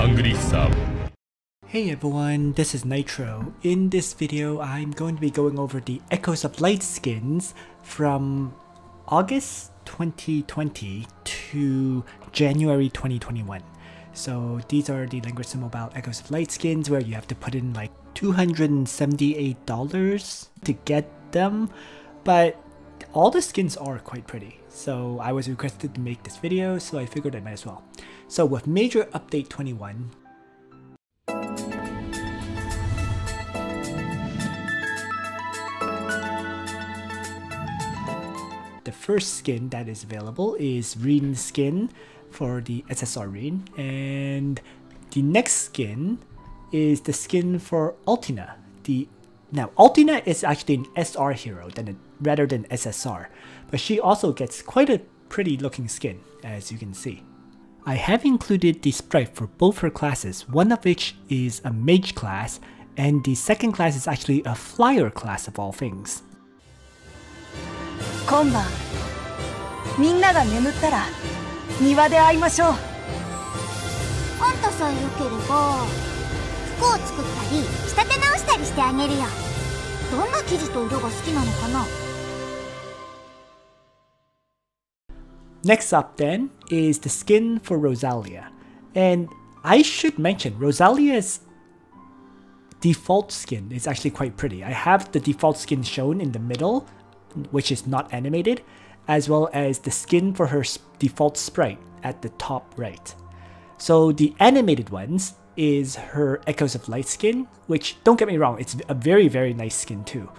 Langrisser. Hey everyone, this is Nitro. In this video, I'm going to be going over the Echoes of Light skins from August 2020 to January 2021. So these are the Langrisser Mobile Echoes of Light skins where you have to put in like $278 to get them, but all the skins are quite pretty, so I was requested to make this video, so I figured I might as well. So with Major Update 21, the first skin that is available is Reen skin for the SSR Reen, and the next skin is the skin for Altina. Now, Altina is actually an SR hero rather than SSR, but she also gets quite a pretty looking skin, as you can see. I have included the sprite for both her classes, one of which is a mage class, and the second class is actually a flyer class of all things. Next up then is the skin for Rosalia, and I should mention Rosalia's default skin is actually quite pretty. I have the default skin shown in the middle, which is not animated, as well as the skin for her default sprite at the top right. So the animated ones is her Echoes of Light skin, which, don't get me wrong, it's a very, very nice skin too.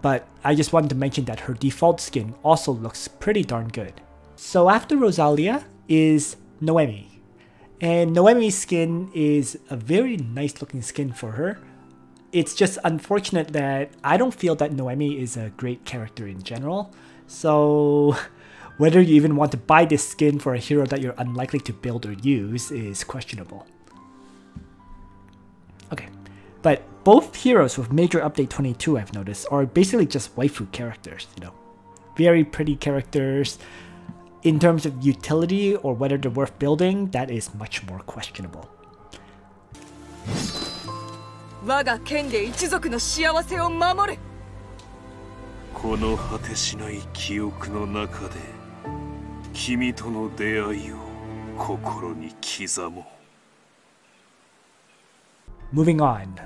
But I just wanted to mention that her default skin also looks pretty darn good. So after Rosalia is Noemi. And Noemi's skin is a very nice looking skin for her. It's just unfortunate that I don't feel that Noemi is a great character in general. So whether you even want to buy this skin for a hero that you're unlikely to build or use is questionable. Okay, but both heroes with Major Update 22, I've noticed, are basically just waifu characters, you know. Very pretty characters. In terms of utility or whether they're worth building, that is much more questionable. Moving on,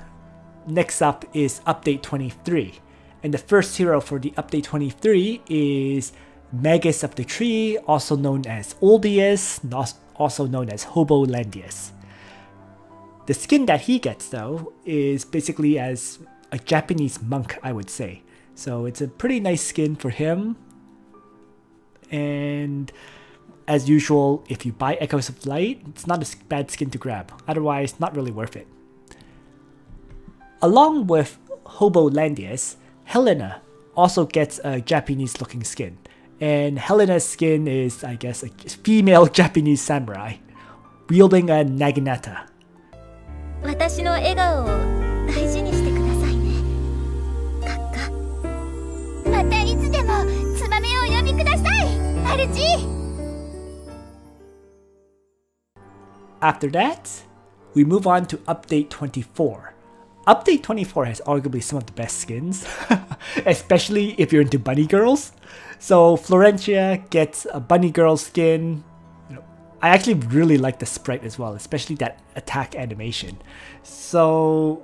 next up is Update 23, and the first hero for the Update 23 is Magus of the Tree, also known as Oldius, also known as Hobolandius. The skin that he gets though is basically as a Japanese monk, I would say. So it's a pretty nice skin for him, and as usual, if you buy Echoes of Light, it's not a bad skin to grab, otherwise not really worth it. Along with Hobolandius, Helena also gets a Japanese looking skin, and Helena's skin is, I guess, a female Japanese samurai wielding a naginata. After that, we move on to Update 24. Update 24 has arguably some of the best skins, especially if you're into bunny girls. So Florentia gets a bunny girl skin. I actually really like the sprite as well, especially that attack animation. So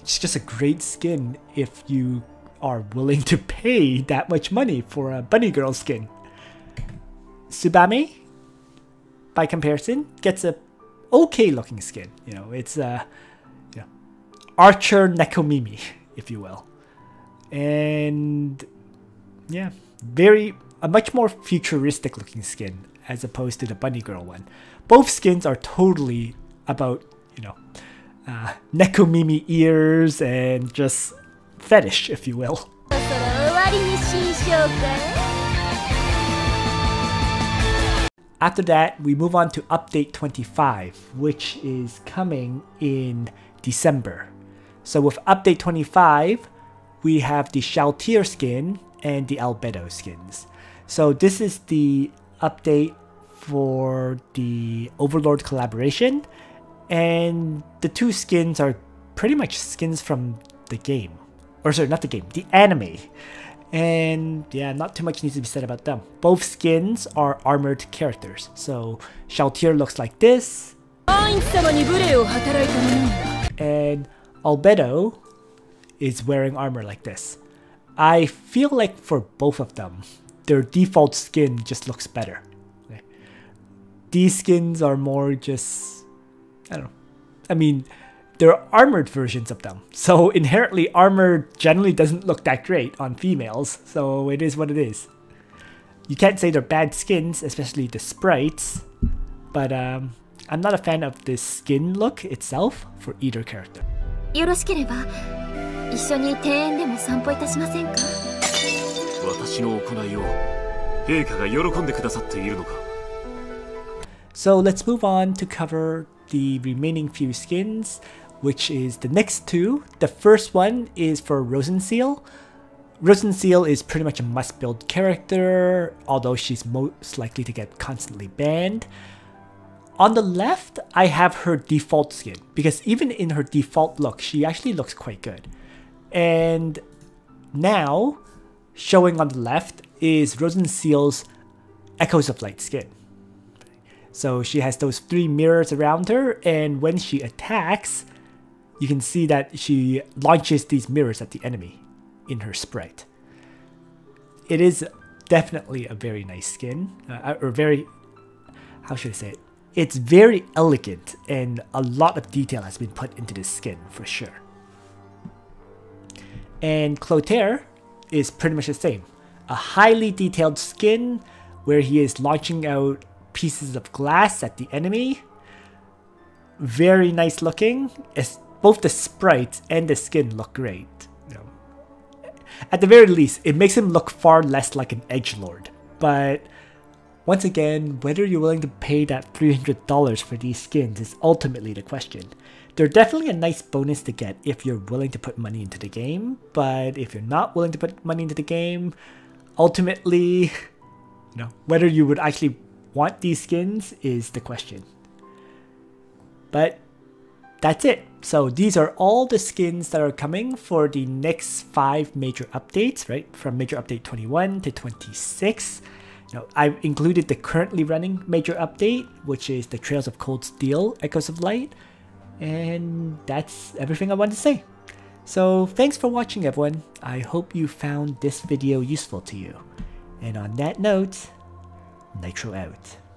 it's just a great skin if you are willing to pay that much money for a bunny girl skin. Tsubame, by comparison, gets a okay looking skin. You know, it's a Archer Nekomimi, if you will, and yeah, a much more futuristic looking skin as opposed to the bunny girl one. Both skins are totally about, you know, Nekomimi ears and just fetish, if you will. After that, we move on to Update 25, which is coming in December. So with Update 25, we have the Shalltear skin and the Albedo skins. So this is the update for the Overlord collaboration, and the two skins are pretty much skins from the game. Or sorry, not the game, the anime. And yeah, not too much needs to be said about them. Both skins are armored characters. So Shalltear looks like this, and Albedo is wearing armor like this. I feel like for both of them, their default skin just looks better. Okay. These skins are more just, I don't know. I mean, they're armored versions of them. So inherently armor generally doesn't look that great on females. So it is what it is. You can't say they're bad skins, especially the sprites. But I'm not a fan of this skin look itself for either character. So let's move on to cover the remaining few skins, which is the next two. The first one is for Rosenseal. Rosenseal is pretty much a must-build character, although she's most likely to get constantly banned. On the left, I have her default skin, because even in her default look, she actually looks quite good. And now, showing on the left is Rosenseal's Echoes of Light skin. So she has those three mirrors around her, and when she attacks, you can see that she launches these mirrors at the enemy in her sprite. It is definitely a very nice skin, or very, how should I say it? It's very elegant, and a lot of detail has been put into this skin for sure. And Clotaire is pretty much the same. A highly detailed skin where he is launching out pieces of glass at the enemy. Very nice looking. Both the sprites and the skin look great. You know, at the very least, it makes him look far less like an edgelord. But once again, whether you're willing to pay that $300 for these skins is ultimately the question. They're definitely a nice bonus to get if you're willing to put money into the game, but if you're not willing to put money into the game, ultimately, you know, whether you would actually want these skins is the question. But that's it. So these are all the skins that are coming for the next 5 major updates, right? From major update 21 to 26. Now, I've included the currently running major update, which is the Trails of Cold Steel, Echoes of Light. And that's everything I wanted to say. So thanks for watching, everyone. I hope you found this video useful to you. And on that note, Nitro out.